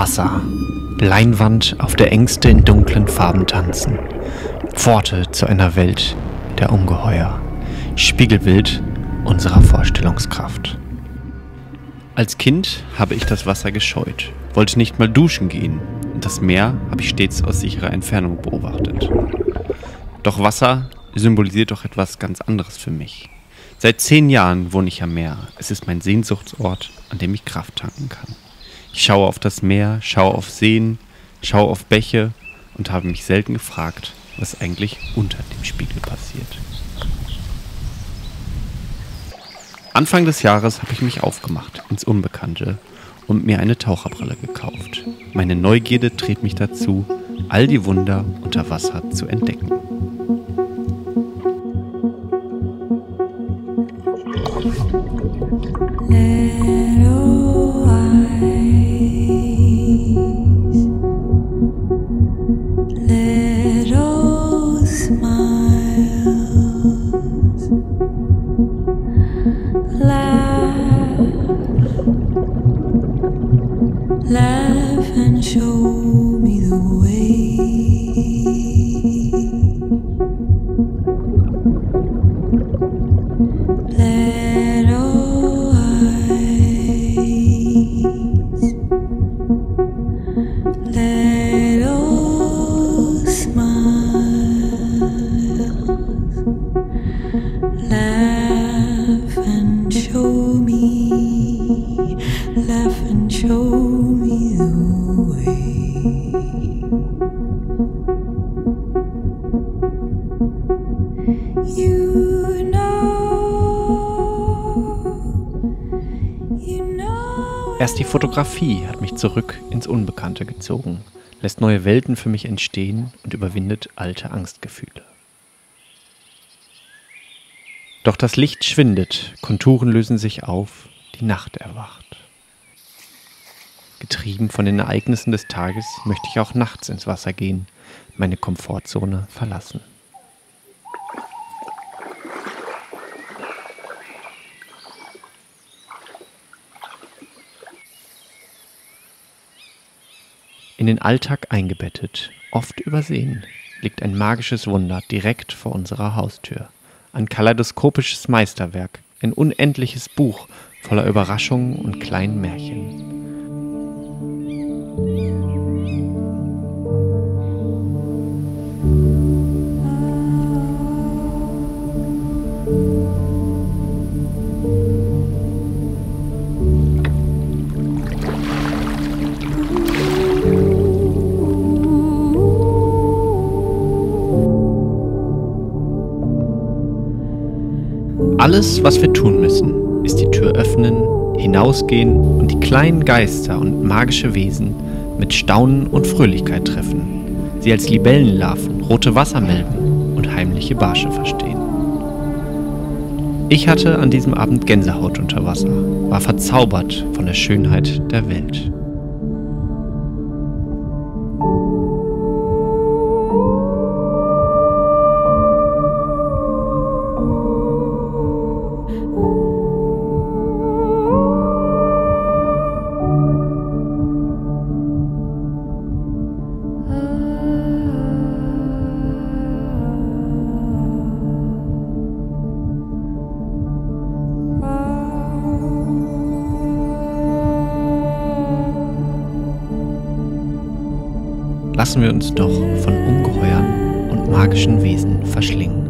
Wasser, Leinwand, auf der Ängste in dunklen Farben tanzen, Pforte zu einer Welt der Ungeheuer, Spiegelbild unserer Vorstellungskraft. Als Kind habe ich das Wasser gescheut, wollte nicht mal duschen gehen. Das Meer habe ich stets aus sicherer Entfernung beobachtet. Doch Wasser symbolisiert doch etwas ganz anderes für mich. Seit 10 Jahren wohne ich am Meer. Es ist mein Sehnsuchtsort, an dem ich Kraft tanken kann. Ich schaue auf das Meer, schaue auf Seen, schaue auf Bäche und habe mich selten gefragt, was eigentlich unter dem Spiegel passiert. Anfang des Jahres habe ich mich aufgemacht ins Unbekannte und mir eine Taucherbrille gekauft. Meine Neugierde trieb mich dazu, all die Wunder unter Wasser zu entdecken. Laugh and show me the way. Little eyes, little smiles. Laugh and show me, laugh and show me. Erst die Fotografie hat mich zurück ins Unbekannte gezogen, lässt neue Welten für mich entstehen und überwindet alte Angstgefühle. Doch das Licht schwindet, Konturen lösen sich auf, die Nacht erwacht. Getrieben von den Ereignissen des Tages möchte ich auch nachts ins Wasser gehen, meine Komfortzone verlassen. In den Alltag eingebettet, oft übersehen, liegt ein magisches Wunder direkt vor unserer Haustür. Ein kaleidoskopisches Meisterwerk, ein unendliches Buch voller Überraschungen und kleinen Märchen. Alles, was wir tun müssen, ist die Tür öffnen, hinausgehen und die kleinen Geister und magische Wesen mit Staunen und Fröhlichkeit treffen, sie als Libellenlarven, rote Wassermelben und heimliche Barsche verstehen. Ich hatte an diesem Abend Gänsehaut unter Wasser, war verzaubert von der Schönheit der Welt. Lassen wir uns doch von Ungeheuern und magischen Wesen verschlingen.